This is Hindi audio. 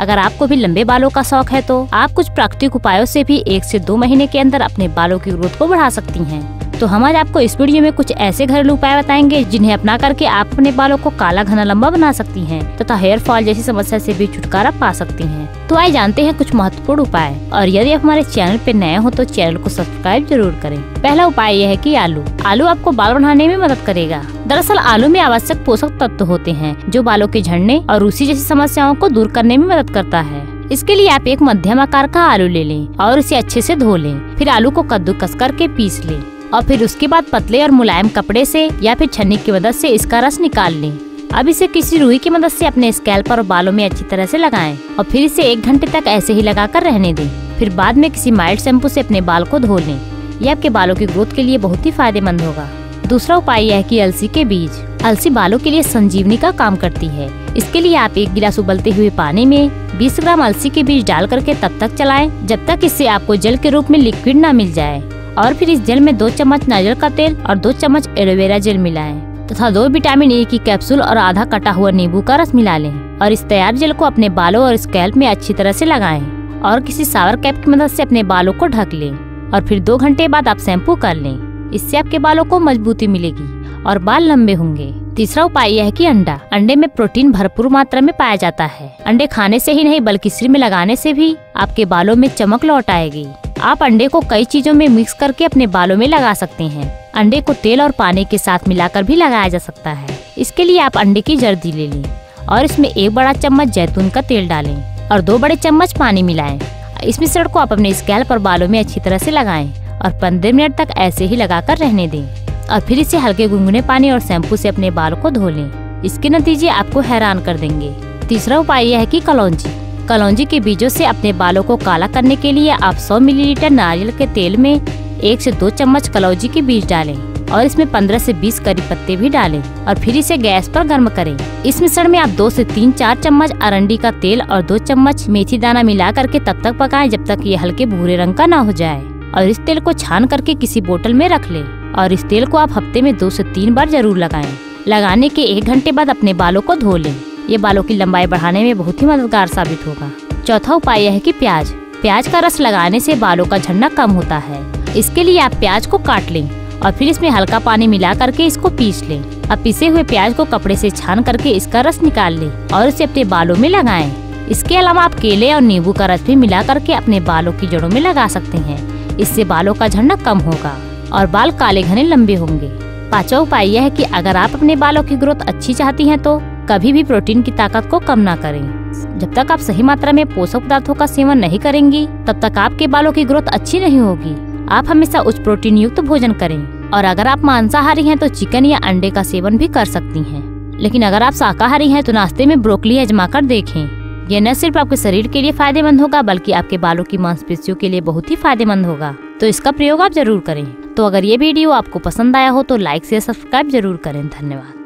अगर आपको भी लंबे बालों का शौक है तो आप कुछ प्राकृतिक उपायों से भी 1 से 2 महीने के अंदर अपने बालों की ग्रोथ को बढ़ा सकती हैं। तो हम आज आपको इस वीडियो में कुछ ऐसे घरेलू उपाय बताएंगे जिन्हें अपना करके आप अपने बालों को काला घना लंबा बना सकती हैं तथा हेयर फॉल जैसी समस्या से भी छुटकारा पा सकती हैं। तो आइए जानते हैं कुछ महत्वपूर्ण उपाय। और यदि आप हमारे चैनल पर नए हो तो चैनल को सब्सक्राइब जरूर करें। पहला उपाय यह है कि आलू। आलू आपको बाल बढ़ाने में मदद करेगा। दरअसल आलू में आवश्यक पोषक तत्व होते हैं जो बालों के झड़ने और रूसी जैसी समस्याओं को दूर करने में मदद करता है। इसके लिए आप एक मध्यम आकार का आलू ले लें और उसे अच्छे से धो लें। फिर आलू को कद्दूकस करके पीस लें और फिर उसके बाद पतले और मुलायम कपड़े से या फिर छन्नी की मदद से इसका रस निकाल लें। अब इसे किसी रुई की मदद से अपने स्कैल्प और बालों में अच्छी तरह से लगाएं और फिर इसे 1 घंटे तक ऐसे ही लगाकर रहने दें। फिर बाद में किसी माइल्ड शैम्पू से अपने बाल को धो लें। यह आपके बालों की ग्रोथ के लिए बहुत ही फायदेमंद होगा। दूसरा उपाय यह है कि अलसी के बीज। अलसी बालों के लिए संजीवनी का काम करती है। इसके लिए आप 1 गिलास उबलते हुए पानी में 20 ग्राम अलसी के बीज डाल करके तब तक चलाएं जब तक इससे आपको जल के रूप में लिक्विड ना मिल जाए। और फिर इस जल में 2 चम्मच नारियल का तेल और 2 चम्मच एलोवेरा जेल मिलाएं तथा 2 विटामिन ए की कैप्सूल और आधा कटा हुआ नींबू का रस मिला लें और इस तैयार जेल को अपने बालों और स्कैल्प में अच्छी तरह से लगाएं और किसी शावर कैप की मदद से अपने बालों को ढक लें और फिर 2 घंटे बाद आप शैम्पू कर लें। इससे आपके बालों को मजबूती मिलेगी और बाल लंबे होंगे। तीसरा उपाय यह है कि अंडा। अंडे में प्रोटीन भरपूर मात्रा में पाया जाता है। अंडे खाने से ही नहीं बल्कि सिर में लगाने से भी आपके बालों में चमक लौट आएगी। आप अंडे को कई चीजों में मिक्स करके अपने बालों में लगा सकते हैं। अंडे को तेल और पानी के साथ मिलाकर भी लगाया जा सकता है। इसके लिए आप अंडे की जर्दी ले लें और इसमें 1 बड़ा चम्मच जैतून का तेल डालें और 2 बड़े चम्मच पानी मिलाएं। इस मिश्रण को आप अपने स्कैल्प और बालों में अच्छी तरह से लगाएं और 15 मिनट तक ऐसे ही लगाकर रहने दें और फिर इसे हल्के गुनगुने पानी और शैम्पू से अपने बाल को धो लें। इसके नतीजे आपको हैरान कर देंगे। तीसरा उपाय यह है कि कलौंजी। कलौंजी के बीजों से अपने बालों को काला करने के लिए आप 100 मिलीलीटर नारियल के तेल में 1 से 2 चम्मच कलौंजी के बीज डालें और इसमें 15 से 20 करी पत्ते भी डालें और फिर इसे गैस पर गर्म करें। इस मिश्रण में आप 2 से 3-4 चम्मच अरंडी का तेल और 2 चम्मच मेथी दाना मिला करके तब तक पकाएं जब तक ये हल्के भूरे रंग का ना हो जाए और इस तेल को छान करके किसी बोतल में रख लें और इस तेल को आप हफ्ते में 2 से 3 बार जरूर लगाएं। लगाने के 1 घंटे बाद अपने बालों को धो लें। ये बालों की लंबाई बढ़ाने में बहुत ही मददगार साबित होगा। चौथा उपाय यह है कि प्याज। प्याज का रस लगाने से बालों का झड़ना कम होता है। इसके लिए आप प्याज को काट लें और फिर इसमें हल्का पानी मिला करके इसको पीस लें। अब पिसे हुए प्याज को कपड़े से छान करके इसका रस निकाल लें और इसे अपने बालों में लगाएं। इसके अलावा आप केले और नींबू का रस भी मिला करके अपने बालों की जड़ों में लगा सकते हैं। इससे बालों का झड़ना कम होगा और बाल काले घने लंबे होंगे। पांचवा उपाय यह है कि अगर आप अपने बालों की ग्रोथ अच्छी चाहती हैं तो कभी भी प्रोटीन की ताकत को कम ना करें। जब तक आप सही मात्रा में पोषक पदार्थों का सेवन नहीं करेंगी तब तक आपके बालों की ग्रोथ अच्छी नहीं होगी। आप हमेशा उच्च प्रोटीन युक्त भोजन करें और अगर आप मांसाहारी हैं तो चिकन या अंडे का सेवन भी कर सकती हैं। लेकिन अगर आप शाकाहारी हैं तो नाश्ते में ब्रोकली आजमा कर देखें। यह न सिर्फ आपके शरीर के लिए फायदेमंद होगा बल्कि आपके बालों की मांसपेशियों के लिए बहुत ही फायदेमंद होगा। तो इसका प्रयोग आप जरूर करें। तो अगर ये वीडियो आपको पसंद आया हो तो लाइक से सब्सक्राइब जरूर करें। धन्यवाद।